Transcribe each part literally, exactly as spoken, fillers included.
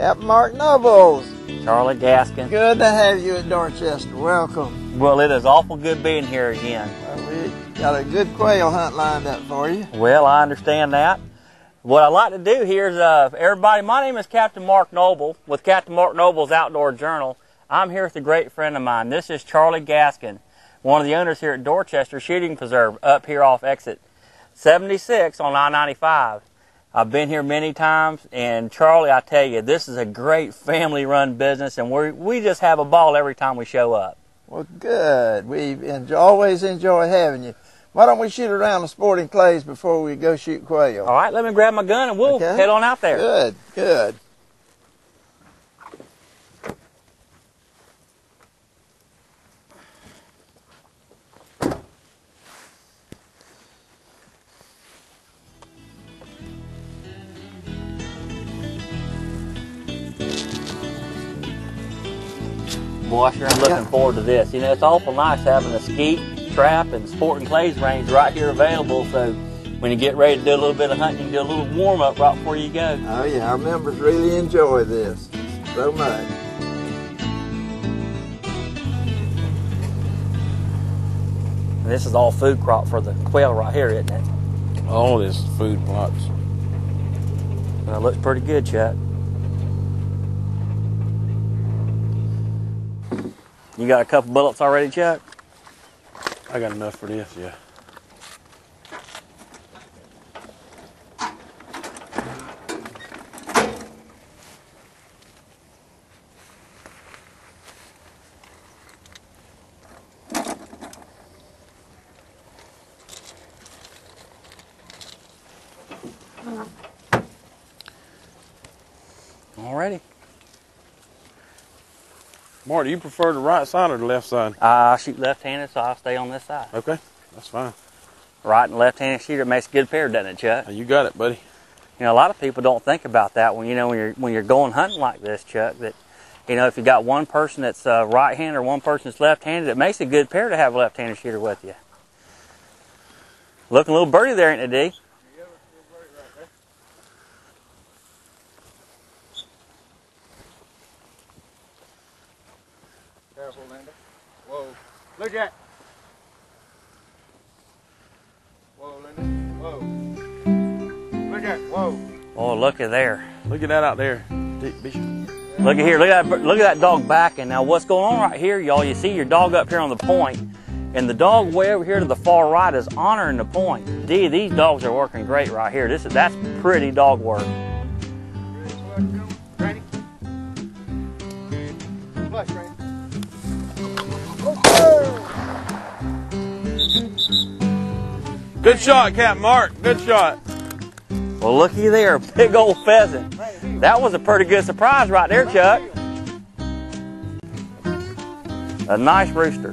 Captain Mark Noble. Charlie Gaskin. Good to have you at Dorchester. Welcome. Well, it is awful good being here again. Well, we got a good quail hunt lined up for you. Well, I understand that. What I'd like to do here is, uh, everybody, my name is Captain Mark Noble with Captain Mark Noble's Outdoor Journal. I'm here with a great friend of mine. This is Charlie Gaskin, one of the owners here at Dorchester Shooting Preserve, up here off exit seventy-six on I ninety-five. I've been here many times, and Charlie, I tell you, this is a great family-run business, and we we just have a ball every time we show up. Well, good. We enjoy, always enjoy having you. Why don't we shoot around the sporting clays before we go shoot quail? All right, let me grab my gun, and we'll okay. head on out there. Good, good. Boy, sure I'm looking yeah. forward to this. You know, it's awful nice having a skeet, trap, and sporting clays range right here available, so when you get ready to do a little bit of hunting, you can do a little warm-up right before you go. Oh, yeah, our members really enjoy this so much. And this is all food crop for the quail right here, isn't it? All this food plots. Well, it looks pretty good, Chuck. You got a couple bullets already, Chuck? I got enough for this, yeah. Alrighty. Mark, do you prefer the right side or the left side? Uh, I shoot left-handed, so I'll stay on this side. Okay, that's fine. Right and left-handed shooter makes a good pair, doesn't it, Chuck? You got it, buddy. You know, a lot of people don't think about that when you know when you're when you're going hunting like this, Chuck. That you know, if you got one person that's uh, right-handed or one person that's left-handed, it makes a good pair to have a left-handed shooter with you. Looking a little birdie there, ain't it, D? Yeah, it's a little birdie right there. Careful, Linda. Whoa. Look at. Whoa, Linda. Whoa. Look at. Whoa. Oh, look at there. Look at that out there. Look at here. Look at that, look at that dog backing. Now, what's going on right here, y'all? You see your dog up here on the point, and the dog way over here to the far right is honoring the point. Gee, these dogs are working great right here. This is that's pretty dog work. Ready? Flush, Randy. Good shot, Captain Mark. Good shot. Well, looky there, big old pheasant. That was a pretty good surprise right there, Chuck. A nice rooster.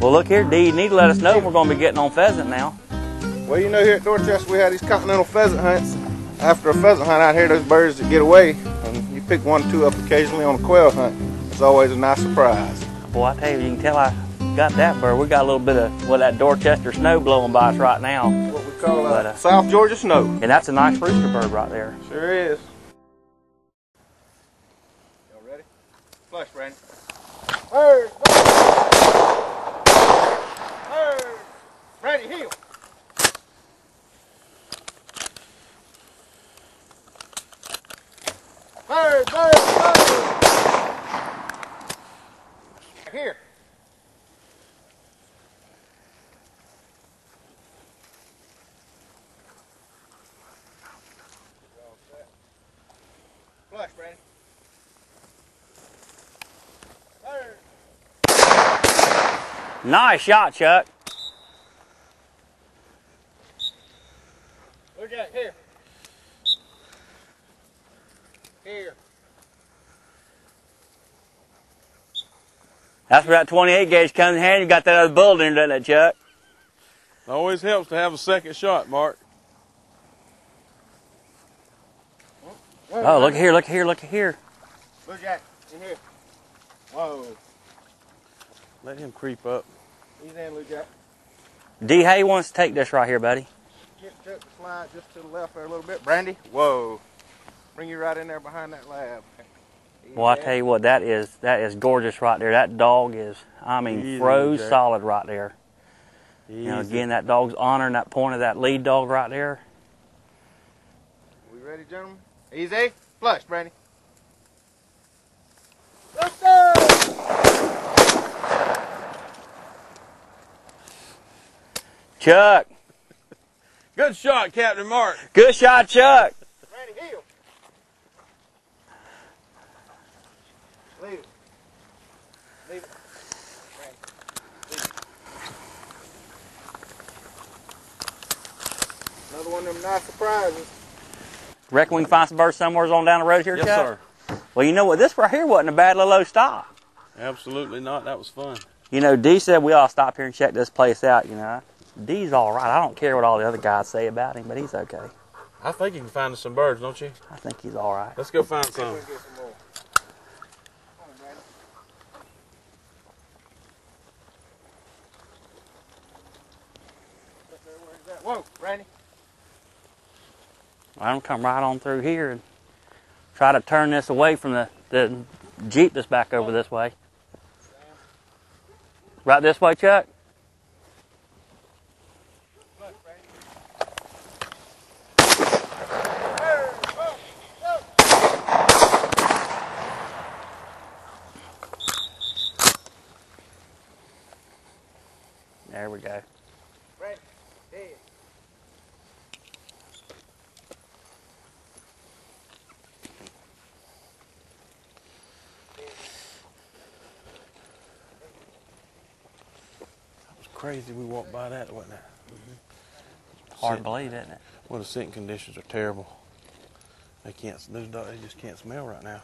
Well, look here, D, you need to let us know we're going to be getting on pheasant now. Well, you know, here at Dorchester, we have these continental pheasant hunts. After a pheasant hunt out here, those birds that get away, and you pick one or two up occasionally on a quail hunt. It's always a nice surprise. Boy, I tell you, you can tell I got that bird. We got a little bit of well, that Dorchester snow blowing by us right now. What we call but, uh, South Georgia snow. And that's a nice rooster bird right there. Sure is. Y'all ready? Flush, Brandon. Bird! Bird! Bird! Brandon, heel! Bird! Bird! Bird! Here. Flush, Brandon. Nice shot, Chuck. Look at here. Here. That's where that twenty-eight gauge comes in handy. You got that other bullet in there, doesn't it, Chuck? It always helps to have a second shot, Mark. Oh, look here, look here, look here. Look at it, in here. Whoa. Let him creep up. He's in, look at. D, how you want us to take this right here, buddy? Get Chuck to slide just to the left there a little bit. Brandy, whoa. Bring you right in there behind that lab. Easy well, I tell you what, that is that is gorgeous right there. That dog is, I mean, easy, froze Jack. Solid right there. Easy. Now, again, that dog's honoring that point of that lead dog right there. We ready, gentlemen? Easy. Flush, Brandy. Let's go! Chuck. Good shot, Captain Mark. Good shot, Chuck. Randy Hill. Leave it. Leave it. Randy. Leave it. Another one of them nice surprises. Reckon we can find some birds somewhere on down the road here, yes, Chuck? Yes, sir. Well, you know what? This right here wasn't a bad little old stop. Absolutely not. That was fun. You know, D said we all stop here and check this place out, you know. D's all right. I don't care what all the other guys say about him, but he's okay. I think you can find us some birds, don't you? I think he's all right. Let's go find some. Let's go get some more. Come on, Brandon. Where is that? Whoa, Randy. I'm come right on through here and try to turn this away from the, the Jeep that's back over this way. Right this way, Chuck? There we go. Right. Hey. That was crazy. We walked by that, wasn't it? Mm-hmm. Hard to believe, isn't it? Well, the scent conditions are terrible. They can't. Those dogs, they just can't smell right now.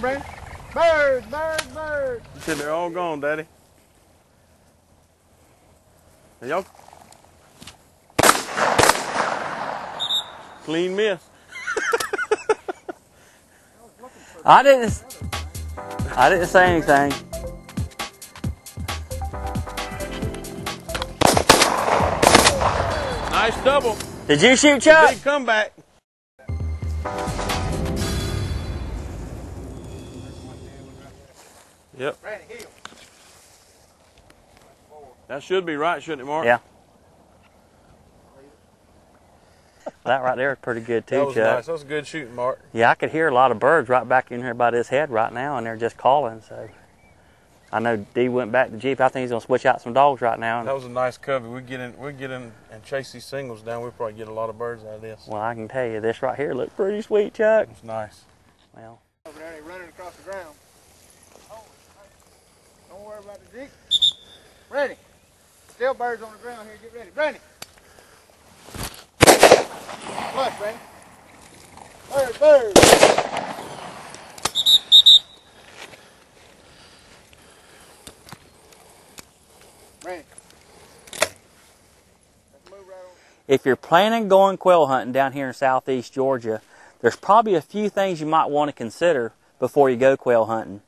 Bird, bird, bird. You said they're all gone, Daddy. Y'all clean miss. I didn't. I didn't say anything. Nice double. Did you shoot, Chuck? Big comeback. Yep. That should be right, shouldn't it, Mark? Yeah. That right there is pretty good too, Chuck. That was nice. That was good shooting, Mark. Yeah, I could hear a lot of birds right back in here by this head right now, and they're just calling. So I know D went back to the Jeep. I think he's gonna switch out some dogs right now. That was a nice cover. We get in, we get in and chase these singles down. We'll probably get a lot of birds out of this. Well, I can tell you, this right here looked pretty sweet, Chuck. It's nice. Well. Over there, they're running across the ground. Don't worry about the Jeep. Brandy. Still birds on the ground here. Get ready. Brandy. Flush, Brandy. Bird, bird. Brandy. Let's move right on. If you're planning going quail hunting down here in southeast Georgia, there's probably a few things you might want to consider before you go quail hunting.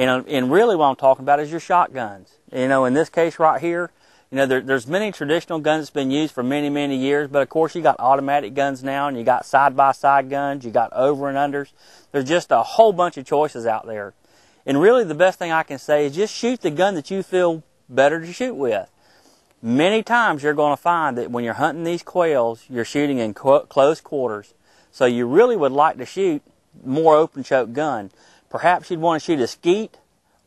And, and really what I'm talking about is your shotguns. You know, in this case right here, you know, there, there's many traditional guns that's been used for many, many years, but of course you got automatic guns now, and you got side-by-side guns, you got over and unders. There's just a whole bunch of choices out there. And really the best thing I can say is just shoot the gun that you feel better to shoot with. Many times you're going to find that when you're hunting these quails, you're shooting in qu- close quarters. So you really would like to shoot more open-choke gun. Perhaps you'd want to shoot a skeet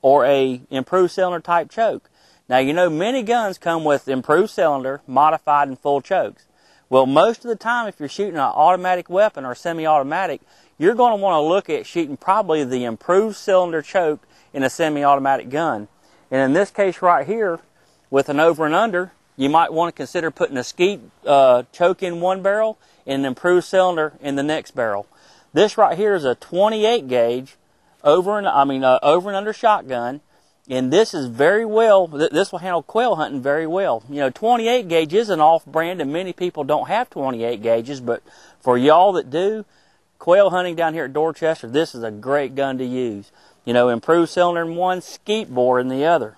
or a improved cylinder type choke. Now, you know, many guns come with improved cylinder, modified and full chokes. Well, most of the time, if you're shooting an automatic weapon or semi-automatic, you're going to want to look at shooting probably the improved cylinder choke in a semi-automatic gun. And in this case right here, with an over and under, you might want to consider putting a skeet uh, choke in one barrel and an improved cylinder in the next barrel. This right here is a twenty-eight gauge over and I mean uh, over and under shotgun, and this is very well. Th this will handle quail hunting very well. You know, twenty-eight gauge is an off-brand, and many people don't have twenty-eight gauges. But for y'all that do, quail hunting down here at Dorchester, this is a great gun to use. You know, improved cylinder in one, skeet bore in the other.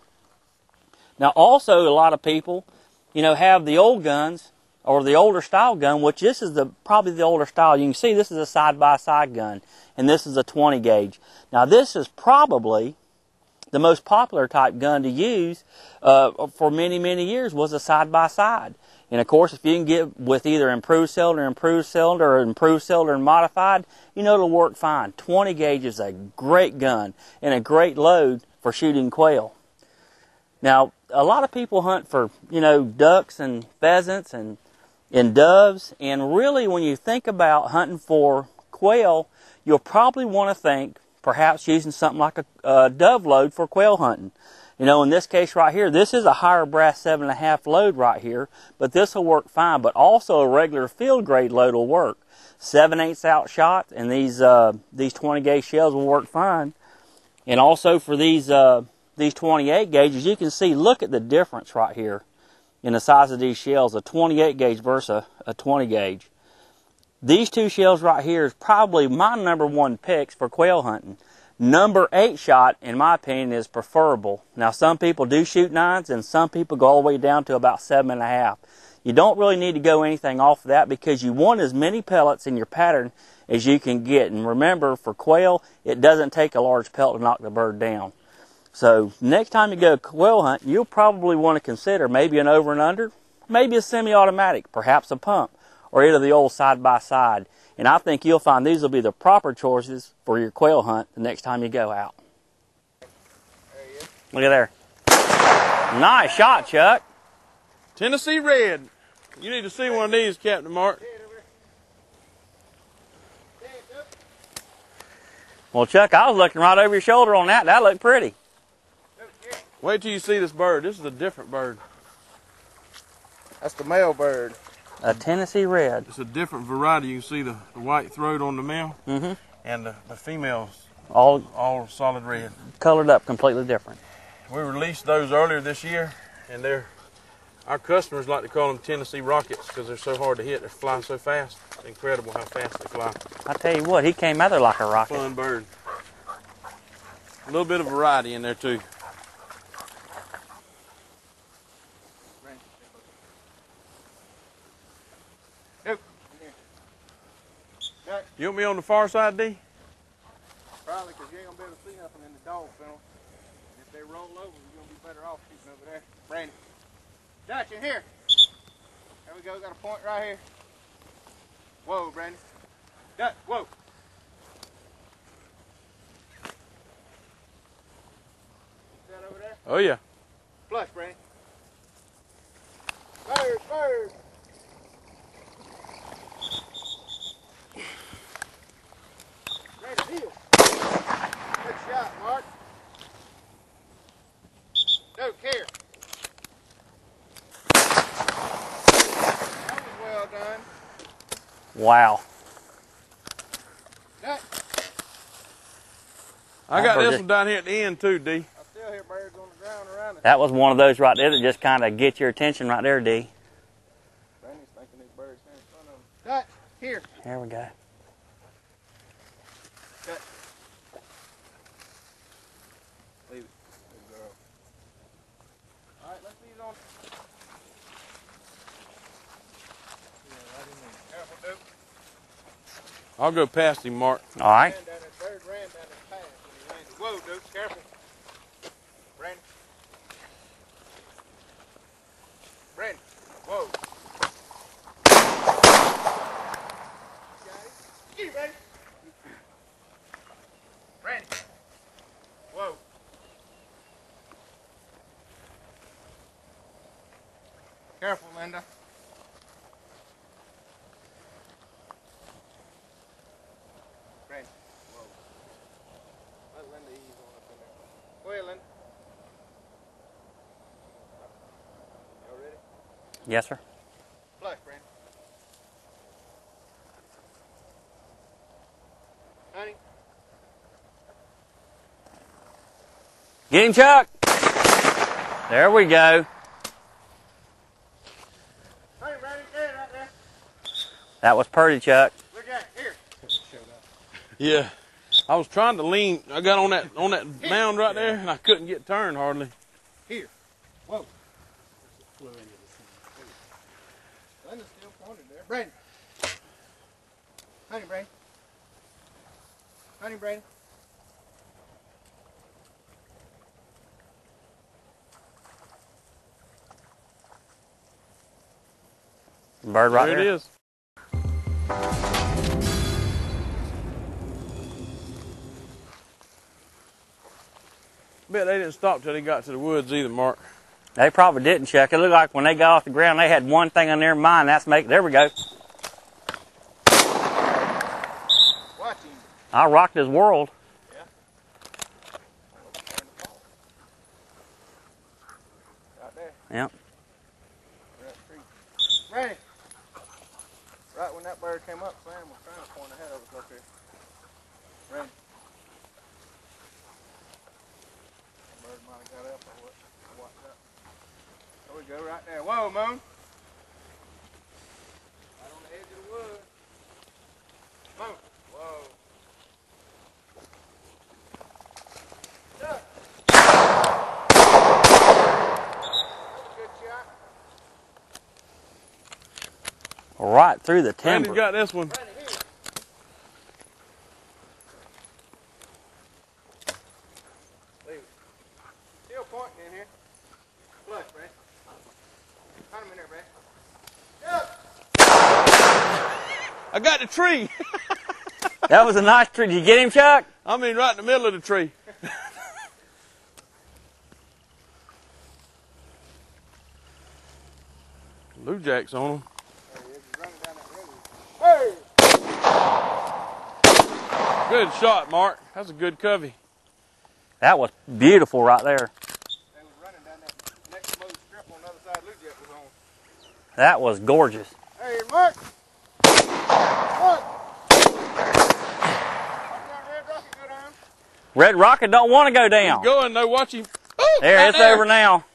Now, also a lot of people, you know, have the old guns or the older style gun, which this is the probably the older style. You can see this is a side-by-side gun, and this is a twenty gauge. Now, this is probably the most popular type gun to use uh, for many, many years was a side-by-side. And, of course, if you can get with either improved cylinder, improved cylinder, or improved cylinder and modified, you know it'll work fine. twenty gauge is a great gun and a great load for shooting quail. Now, a lot of people hunt for, you know, ducks and pheasants and and doves, and really when you think about hunting for quail, you'll probably want to think perhaps using something like a, a dove load for quail hunting. You know, in this case right here, this is a higher brass seven and a half load right here, but this will work fine. But also a regular field grade load will work. Seven eighths out shot and these uh, these twenty gauge shells will work fine. And also for these uh, these twenty-eight gauges, you can see, look at the difference right here in the size of these shells, a twenty-eight gauge versus a twenty gauge. These two shells right here is probably my number one picks for quail hunting. Number eight shot, in my opinion, is preferable. Now, some people do shoot nines, and some people go all the way down to about seven and a half. You don't really need to go anything off of that because you want as many pellets in your pattern as you can get. And remember, for quail, it doesn't take a large pellet to knock the bird down. So next time you go quail hunting, you'll probably want to consider maybe an over and under, maybe a semi-automatic, perhaps a pump, or either the old side-by-side. And I think you'll find these will be the proper choices for your quail hunt the next time you go out. There he is. Look at there. Nice shot, Chuck. Tennessee Red. You need to see one of these, Captain Mark. Well, Chuck, I was looking right over your shoulder on that. That looked pretty. Wait till you see this bird. This is a different bird. That's the male bird. A Tennessee Red. It's a different variety. You can see the, the white throat on the male, mm-hmm. and the, the females all all solid red. Colored up completely different. We released those earlier this year, and they're our customers like to call them Tennessee Rockets because they're so hard to hit. They fly so fast. It's incredible how fast they fly. I tell you what, he came out there like a rocket. Fun bird. A little bit of variety in there too. You want me on the far side, D? Probably, because you ain't going to be able to see nothing in the dog funnel. If they roll over, you're going to be better off shooting over there. Brandon. Dutch, in here. There we go. Got a point right here. Whoa, Brandon. Dutch, whoa. Is that over there? Oh, yeah. Flush, Brandon. Bird, bird. Good shot, Mark. No care. That was well done. Wow. Nut. I got this one down here at the end too, D. I still hear birds on the ground around it. That was one of those right there that just kind of gets your attention right there, D. Brandon's thinking these birds in front of him. Nut, here. There we go. I'll go past him, Mark. All right. Whoa, dude, careful. Brandon. Brandon. Whoa. Get it, Brandon. Brandon. Whoa. Careful, Linda. Yes, sir. Flush, Brandon. Get him, Chuck. There we go. That was pretty, Chuck. Look at here. Yeah, I was trying to lean. I got on that on that mound right there, and I couldn't get turned hardly. Here. Whoa. Flew into the Linda's still pointed there. Brandon. Honey, Brandon. Honey, Brandon. Bird right there. There it is. I bet they didn't stop till they got to the woods either, Mark. They probably didn't, Chuck. It looked like when they got off the ground, they had one thing on their mind. That's make. There we go. Watch him. I rocked his world. Yeah. Right there. Yep. Right. Right when that bird came up, Sam was trying to point the head over it up there. Right. Bird might have got up or what? Watch that. There we go, right there. Whoa, Moon! Right on the edge of the wood. Moon! Whoa! Duck! Good shot. Right through the timber. Randy's got this one. Randy. I got the tree. That was a nice tree. Did you get him, Chuck? I mean, right in the middle of the tree. Blue Jack's on him. Hey! Good shot, Mark. That's a good covey. That was beautiful right there. They was running down that next low strip on the other side Blue Jack was on. That was gorgeous. Hey, Mark. Red Rocket don't want to go down. He's going though, watch him. Ooh, there, right it's there. Over now.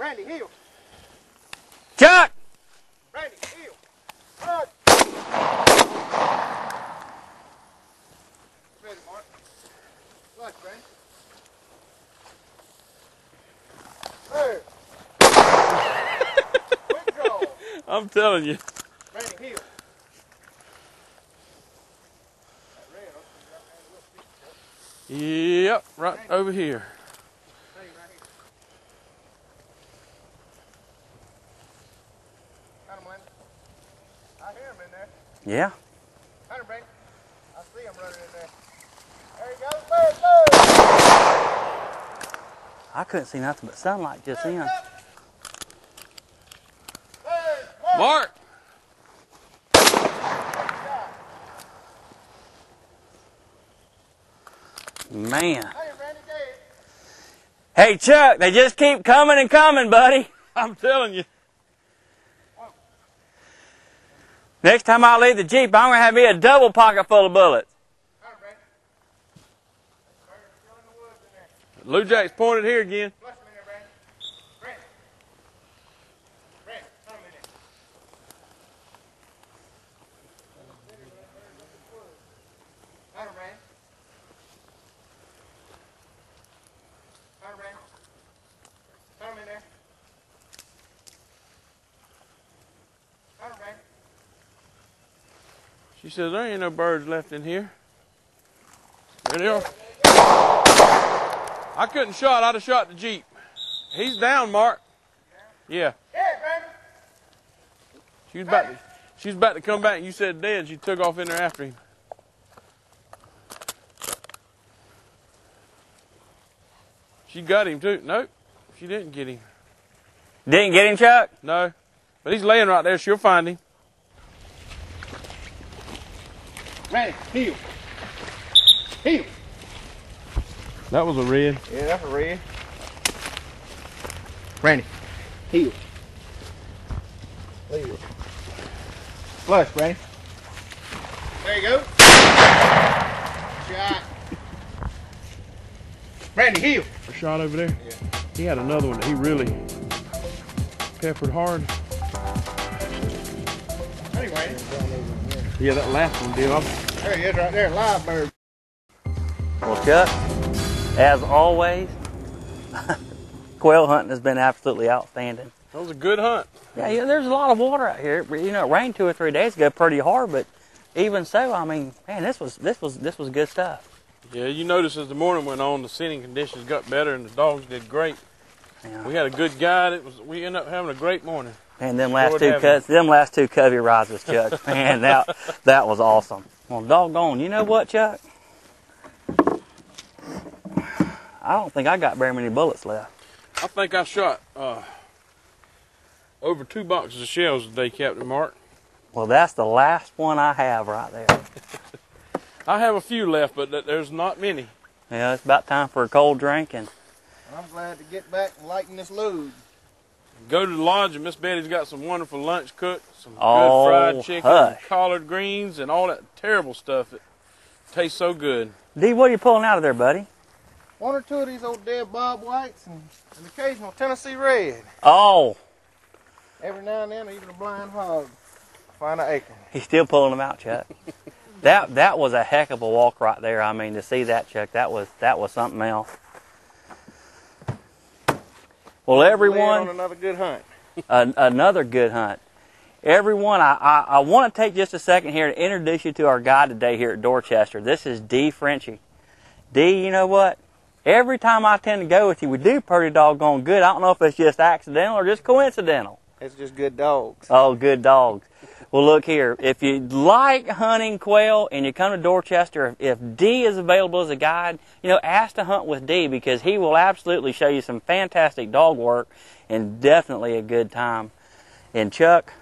Randy Hill. Chuck! Randy Hill. Chuck! Ready, Mark. Watch, Randy. There. Quick draw. I'm telling you. Randy Hill. Yep, right over here. I hear him in there. Yeah. I see him running in there. There you go, bird, bird. I couldn't see nothing but sunlight just in. Mark. Man. Hey, Chuck, they just keep coming and coming, buddy. I'm telling you. Next time I leave the Jeep, I'm going to have me a double pocket full of bullets. Lou Jack's pointed here again. She says, there ain't no birds left in here. There they are. I couldn't shot. I'd have shot the Jeep. He's down, Mark. Yeah. She was about to, she was about to come back, and you said dead. She took off in there after him. She got him, too. Nope. She didn't get him. Didn't get him, Chuck? No. But he's laying right there. She'll find him. Randy, heel. Heel. That was a red. Yeah, that's a red. Randy, heel. Leave it. Flush, Randy. There you go. Shot. Randy Hill. A shot over there. Yeah. He had another one that he really peppered hard. Anyway. Yeah, that last one, dude. There he is right there, live bird. Well, Chuck, as always, quail hunting has been absolutely outstanding. That was a good hunt. Yeah, yeah, there's a lot of water out here. You know, it rained two or three days ago pretty hard, but even so, I mean, man, this was this was this was good stuff. Yeah, you notice as the morning went on, the sitting conditions got better and the dogs did great. Yeah. We had a good guide. It was we ended up having a great morning. And them last two cuts, them last two covey rises, Chuck. Man, that that was awesome. Well, doggone, you know what, Chuck? I don't think I got very many bullets left. I think I shot uh, over two boxes of shells today, Captain Mark. Well, that's the last one I have right there. I have a few left, but there's not many. Yeah, it's about time for a cold drink. And I'm glad to get back and lighten this load. Go to the lodge, and Miss Betty's got some wonderful lunch cooked, some oh, good fried chicken, and collard greens, and all that terrible stuff that tastes so good. D, what are you pulling out of there, buddy? One or two of these old dead Bob Whites and an occasional Tennessee Red. Oh. Every now and then, even a blind hog. Find an acorn. He's still pulling them out, Chuck. that that was a heck of a walk right there. I mean, to see that, Chuck, that was that was something else. Well, everyone, on another good hunt. an, another good hunt. Everyone, I, I, I want to take just a second here to introduce you to our guide today here at Dorchester. This is D. Frenchie. D, you know what? Every time I tend to go with you, we do pretty doggone good. I don't know if it's just accidental or just coincidental. It's just good dogs. Oh, good dogs. Well, look here. If you like hunting quail and you come to Dorchester, if D is available as a guide, you know, ask to hunt with D because he will absolutely show you some fantastic dog work and definitely a good time. And Chuck,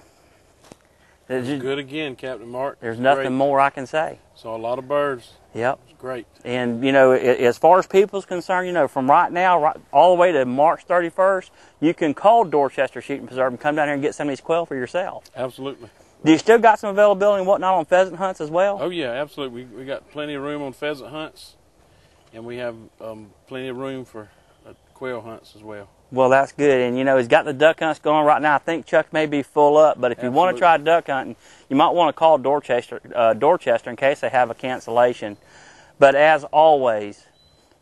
you, good again, Captain Mark. There's nothing great. more I can say. Saw a lot of birds. Yep. It's great. And, you know, as far as people's concerned, you know, from right now right, all the way to March thirty-first, you can call Dorchester Shooting Preserve and come down here and get some of these quail for yourself. Absolutely. Do you still got some availability and whatnot on pheasant hunts as well? Oh, yeah, absolutely. We, we got plenty of room on pheasant hunts, and we have um, plenty of room for uh, quail hunts as well. Well, that's good. And, you know, he's got the duck hunts going right now. I think Chuck may be full up, but if absolutely. you want to try duck hunting, you might want to call Dorchester, uh, Dorchester in case they have a cancellation. But as always,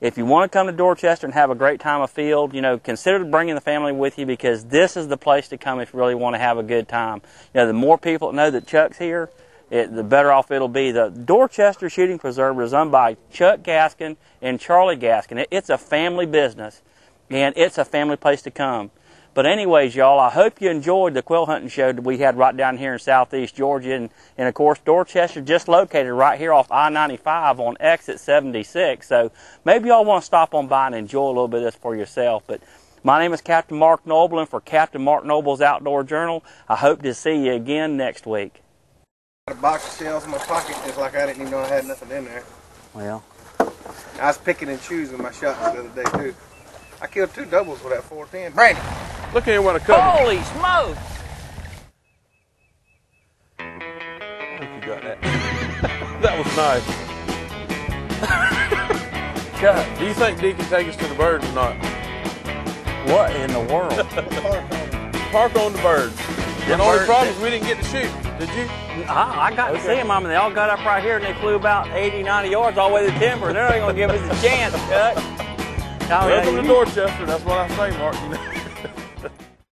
if you want to come to Dorchester and have a great time afield, you know, consider bringing the family with you because this is the place to come if you really want to have a good time. You know, the more people that know that Chuck's here, it, the better off it'll be. The Dorchester Shooting Preserve is owned by Chuck Gaskin and Charlie Gaskin. It, it's a family business, and it's a family place to come. But anyways, y'all, I hope you enjoyed the quail hunting show that we had right down here in southeast Georgia. And, and of course, Dorchester just located right here off I ninety-five on exit seventy-six. So maybe y'all want to stop on by and enjoy a little bit of this for yourself. But my name is Captain Mark Noble, and for Captain Mark Noble's Outdoor Journal, I hope to see you again next week. I had a box of shells in my pocket just like I didn't even know I had nothing in there. Well, I was picking and choosing my shots the other day, too. I killed two doubles with that four ten. Brady! Look at him what a cover. Holy smoke! I think you got that. That was nice. Chuck, do you think D can take us to the birds or not? What in the world? Park on. Park on the birds. The only problem is we didn't get to shoot. Did you? I, I got okay. to see them. I mean, they all got up right here and they flew about eighty, ninety yards all the way to the timber. They're not going to give us a chance, Chuck. Welcome to Dorchester. That's what I say, Mark. You know?